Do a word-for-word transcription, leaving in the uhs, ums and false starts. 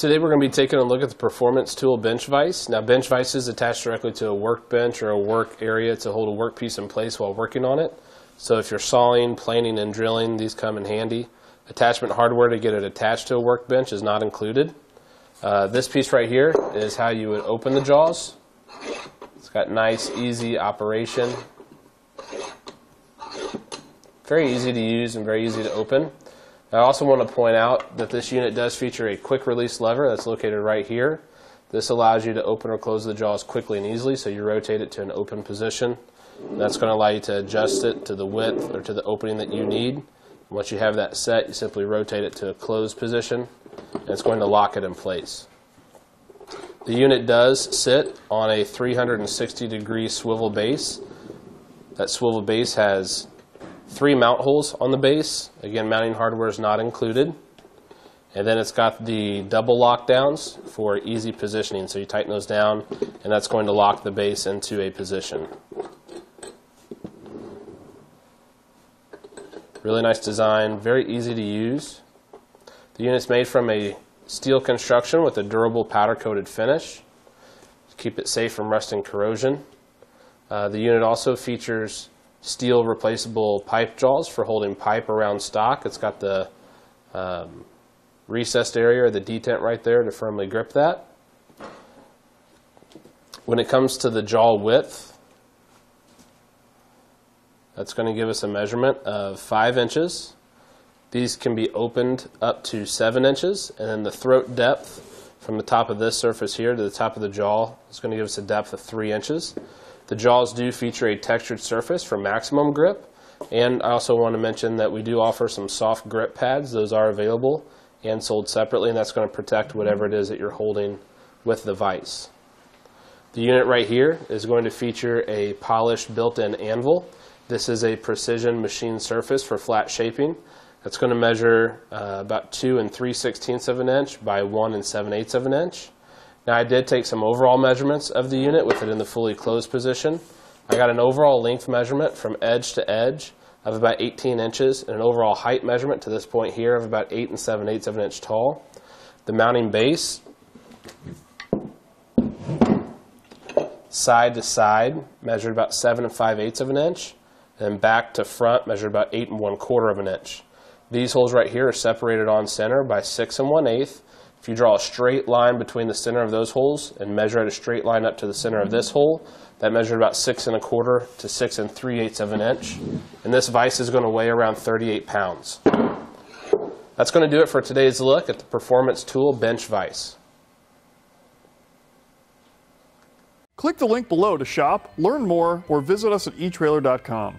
Today we're going to be taking a look at the Performance Tool bench vise. Now, bench vise is attached directly to a workbench or a work area to hold a workpiece in place while working on it. So if you're sawing, planing, and drilling, these come in handy. Attachment hardware to get it attached to a workbench is not included. Uh, this piece right here is how you would open the jaws. It's got nice, easy operation. Very easy to use and very easy to open. I also want to point out that this unit does feature a quick release lever that's located right here. This allows you to open or close the jaws quickly and easily, so you rotate it to an open position. And that's going to allow you to adjust it to the width or to the opening that you need. And once you have that set, you simply rotate it to a closed position, and it's going to lock it in place. The unit does sit on a three hundred sixty degree swivel base. That swivel base has three mount holes on the base. Again, mounting hardware is not included. And then it's got the double lockdowns for easy positioning. So you tighten those down, and that's going to lock the base into a position. Really nice design, very easy to use. The unit's made from a steel construction with a durable powder-coated finish to keep it safe from rust and corrosion. Uh, the unit also features steel replaceable pipe jaws for holding pipe around stock. It's got the um, recessed area or the detent right there to firmly grip that. When it comes to the jaw width, that's going to give us a measurement of five inches. These can be opened up to seven inches, and then the throat depth from the top of this surface here to the top of the jaw is going to give us a depth of three inches. The jaws do feature a textured surface for maximum grip, and I also want to mention that we do offer some soft grip pads. Those are available and sold separately, and that's going to protect whatever it is that you're holding with the vise. The unit right here is going to feature a polished built-in anvil. This is a precision machine surface for flat shaping. That's going to measure uh, about two and three sixteenths of an inch by one and seven eighths of an inch. Now, I did take some overall measurements of the unit with it in the fully closed position. I got an overall length measurement from edge to edge of about eighteen inches and an overall height measurement to this point here of about eight and seven eighths of an inch tall. The mounting base, side to side, measured about seven and five eighths of an inch, and back to front measured about eight and one quarter of an inch. These holes right here are separated on center by six and one eighth. If you draw a straight line between the center of those holes and measure at a straight line up to the center of this hole, that measured about six and a quarter to six and three eighths of an inch. And this vise is going to weigh around thirty-eight pounds. That's going to do it for today's look at the Performance Tool bench vise. Click the link below to shop, learn more, or visit us at e Trailer dot com.